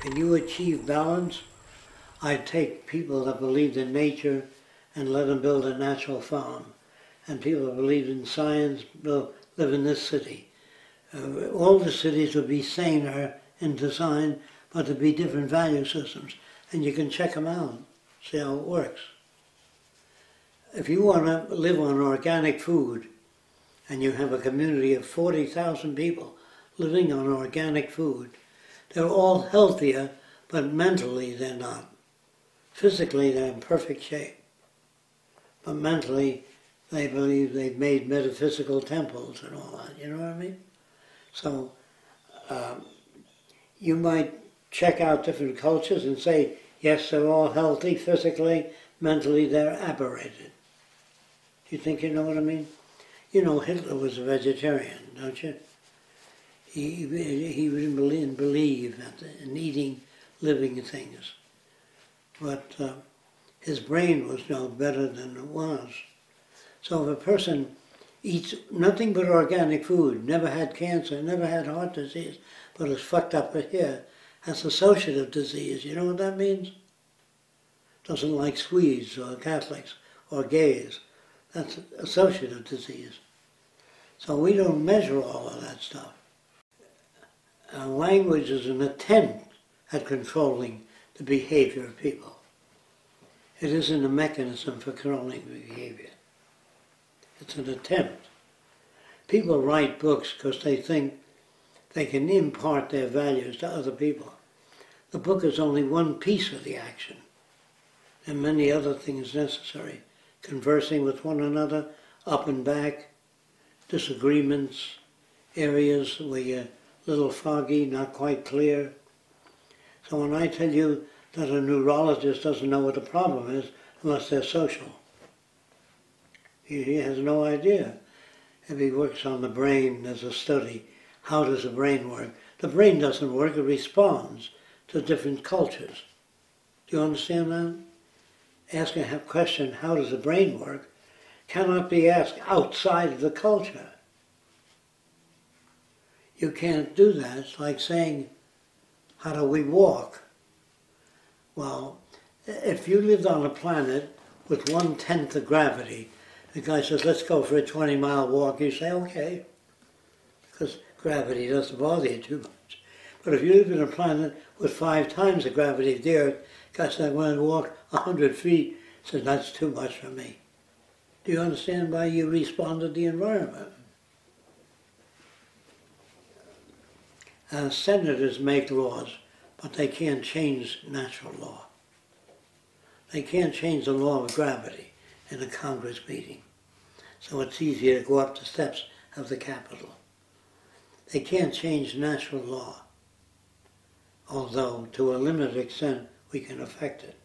Can you achieve balance? I take people that believed in nature and let them build a natural farm. And people that believed in science live in this city. All the cities would be saner in design, but there'd be different value systems. And you can check them out, see how it works. If you want to live on organic food, and you have a community of 40,000 people living on organic food, they're all healthier, but mentally they're not. Physically they're in perfect shape, but mentally they believe they've made metaphysical temples and all that, you know what I mean? So you might check out different cultures and say, yes, they're all healthy physically, mentally they're aberrated. Do you think you know what I mean? You know Hitler was a vegetarian, don't you? He didn't believe in eating living things, but his brain was no better than it was. So if a person eats nothing but organic food, never had cancer, never had heart disease, but is fucked up here, has associative disease, you know what that means? Doesn't like Swedes or Catholics or gays. That's associative disease. So we don't measure all of that stuff. Language is an attempt at controlling the behavior of people. It isn't a mechanism for controlling behavior. It's an attempt. People write books because they think they can impart their values to other people. The book is only one piece of the action, and many other things necessary. Conversing with one another, up and back, disagreements, areas where you're little foggy, not quite clear. So when I tell you that a neurologist doesn't know what the problem is unless they're social, he has no idea. If he works on the brain, there's a study, how does the brain work? The brain doesn't work, it responds to different cultures. Do you understand that? Asking a question, how does the brain work, cannot be asked outside of the culture. You can't do that. It's like saying, how do we walk? Well, if you lived on a planet with 1/10 of gravity, the guy says, let's go for a 20-mile walk, you say, okay, because gravity doesn't bother you too much. But if you live on a planet with 5 times the gravity of the Earth, the guy says, I want to walk 100 feet, says, that's too much for me. Do you understand why you respond to the environment? Senators make laws, but they can't change natural law. They can't change the law of gravity in a Congress meeting. So it's easier to go up the steps of the Capitol. They can't change natural law, although to a limited extent we can affect it.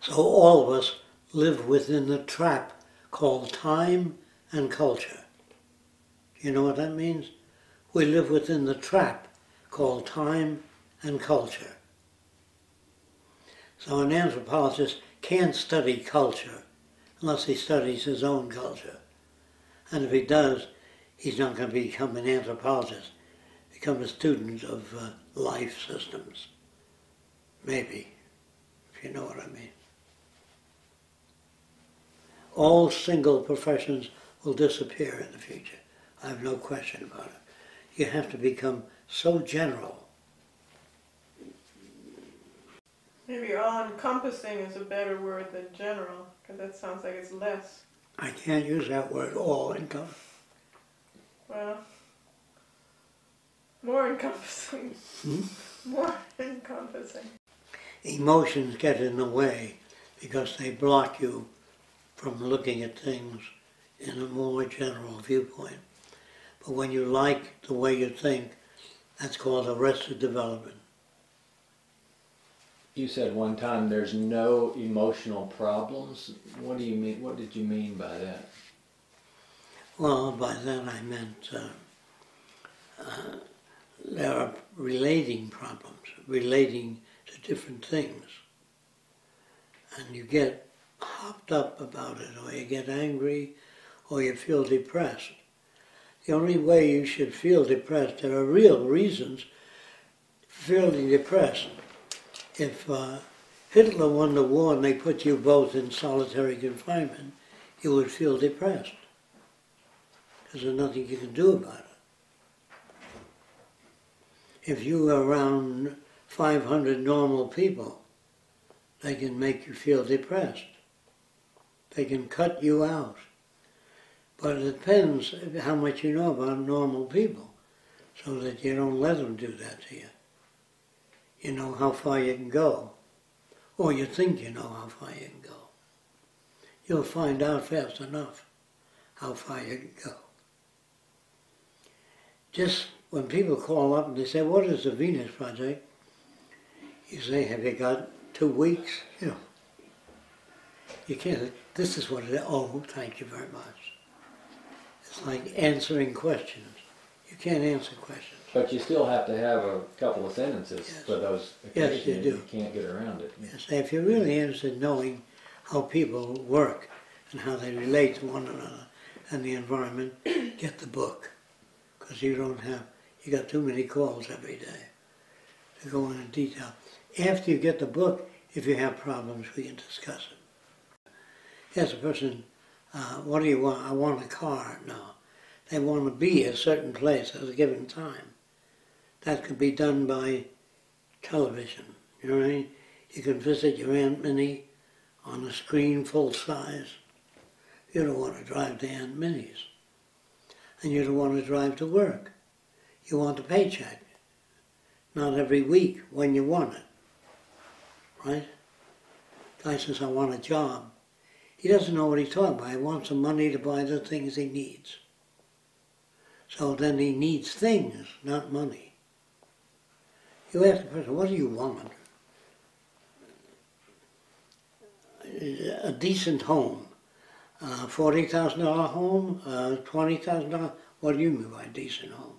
So all of us live within the trap called time and culture. You know what that means? We live within the trap called time and culture. So an anthropologist can't study culture unless he studies his own culture. And if he does, he's not going to become an anthropologist. Become a student of life systems. Maybe, if you know what I mean. All single professions will disappear in the future. I have no question about it. You have to become so general. Maybe all-encompassing is a better word than general, because that sounds like it's less. I can't use that word, all-encompassing. Well, more encompassing. More encompassing. Emotions get in the way because they block you from looking at things in a more general viewpoint. But when you like the way you think, that's called arrested development. You said one time there's no emotional problems. What do you mean? What did you mean by that? Well, by that I meant there are relating problems, relating to different things. And you get hopped up about it, or you get angry, or you feel depressed. The only way you should feel depressed, there are real reasons for feeling depressed. If Hitler won the war and they put you both in solitary confinement, you would feel depressed, because there's nothing you can do about it. If you were around 500 normal people, they can make you feel depressed. They can cut you out. But it depends how much you know about normal people, so that you don't let them do that to you. You know how far you can go, or you think you know how far you can go. You'll find out fast enough how far you can go. Just when people call up and they say, what is the Venus Project? You say, have you got 2 weeks? You know, you can't, this is what it is. Oh, thank you very much. It's like answering questions. You can't answer questions. But you still have to have a couple of sentences for those occasions. Yes, you do. You can't get around it. Yes, if you're really interested in knowing how people work and how they relate to one another and the environment, get the book. Because you don't have, you got too many calls every day to go into detail. After you get the book, if you have problems, we can discuss it. Here's a person. What do you want? I want a car. No. They want to be at a certain place at a given time. That could be done by television. You know what I mean? You can visit your Aunt Minnie on a screen full size. You don't want to drive to Aunt Minnie's. And you don't want to drive to work. You want a paycheck. Not every week when you want it. Right? Guy says, I want a job. He doesn't know what he's talking about. He wants the money to buy the things he needs. So then he needs things, not money. You ask the person, what do you want? A decent home. $40,000 home, $20,000. What do you mean by decent home?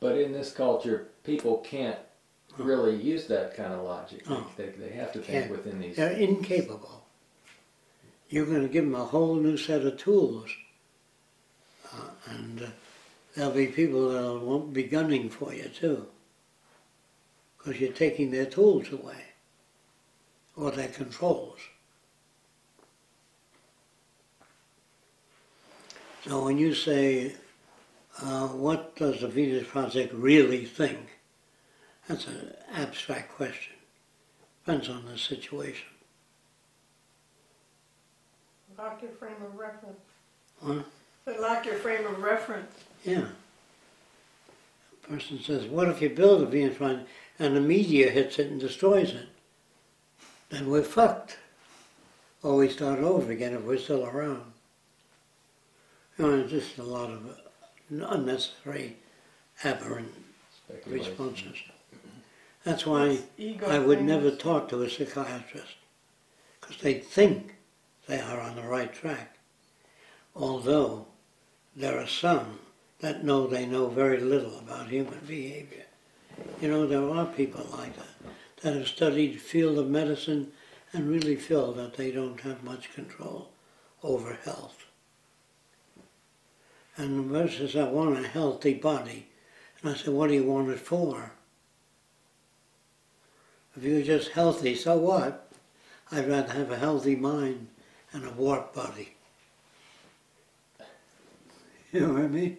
But in this culture, people can't really use that kind of logic. Oh. They have to think within these... They're incapable. You're going to give them a whole new set of tools, and there'll be people that won't be gunning for you too, because you're taking their tools away, or their controls. So when you say, what does the Venus Project really think? That's an abstract question. Depends on the situation. Like your frame of reference. What? But like your frame of reference. Yeah. A person says, what if you build a Venus Project and a meteor hits it and destroys it? Then we're fucked. Or we start over again if we're still around. You know, just a lot of unnecessary, aberrant responses. That's why I would never talk to a psychiatrist. Because they think they are on the right track, although there are some that know they know very little about human behavior. You know, there are people like that, that have studied the field of medicine and really feel that they don't have much control over health. And the person says, I want a healthy body. And I say, what do you want it for? If you're just healthy, so what? I'd rather have a healthy mind and a warped body. You know what I mean?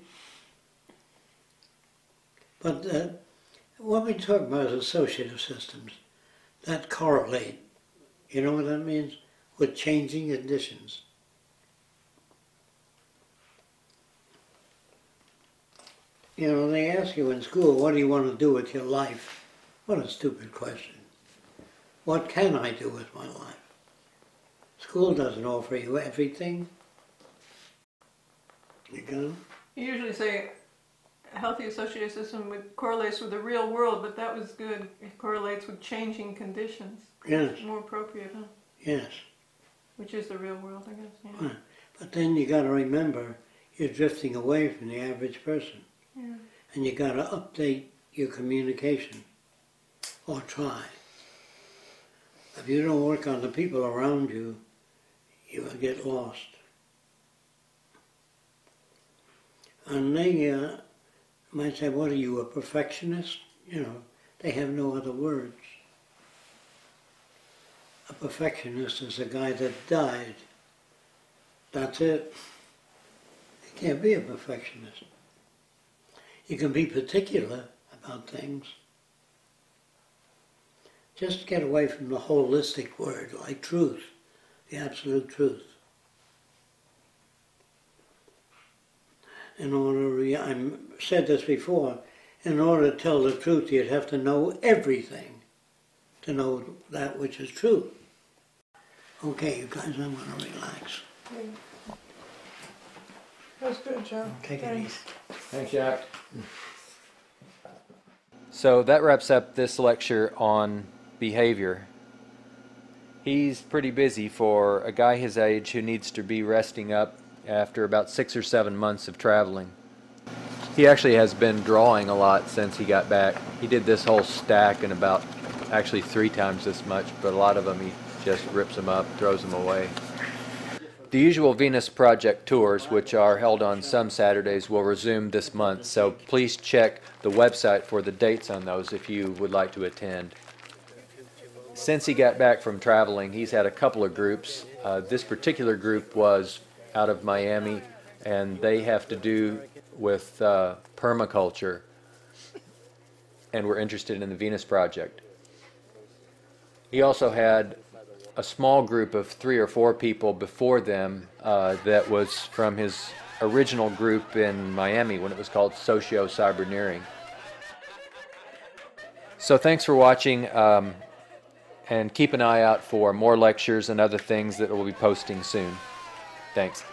But what we talk about is associative systems that correlate, you know what that means? With changing conditions. You know, they ask you in school, what do you want to do with your life? What a stupid question. What can I do with my life? School doesn't offer you everything. You go. You usually say a healthy associative system correlates with the real world, but that was good. It correlates with changing conditions. Yes. More appropriate, huh? Yes. Which is the real world, I guess. Yeah. Right. But then you got to remember you're drifting away from the average person. Yeah. And you got to update your communication, or try. If you don't work on the people around you, you will get lost. And they might say, what are you, a perfectionist? You know, they have no other words. A perfectionist is a guy that died. That's it. You can't be a perfectionist. You can be particular about things. Just get away from the holistic word, like truth, the absolute truth. In order, I've said this before, in order to tell the truth, you'd have to know everything to know that which is true. Okay, you guys, I'm going to relax. That was good, Joe. Take it easy. Thanks, Jack. So that wraps up this lecture on behavior. He's pretty busy for a guy his age who needs to be resting up after about 6 or 7 months of traveling. He actually has been drawing a lot since he got back. He did this whole stack in about actually 3 times this much, but a lot of them he just rips them up, throws them away. The usual Venus Project tours, which are held on some Saturdays, will resume this month, so please check the website for the dates on those if you would like to attend. Since he got back from traveling, he's had a couple of groups. This particular group was out of Miami, and they have to do with permaculture, and were interested in the Venus Project. He also had a small group of 3 or 4 people before them that was from his original group in Miami when it was called Socio-Cyberneering. So thanks for watching, and keep an eye out for more lectures and other things that we'll be posting soon. Thanks.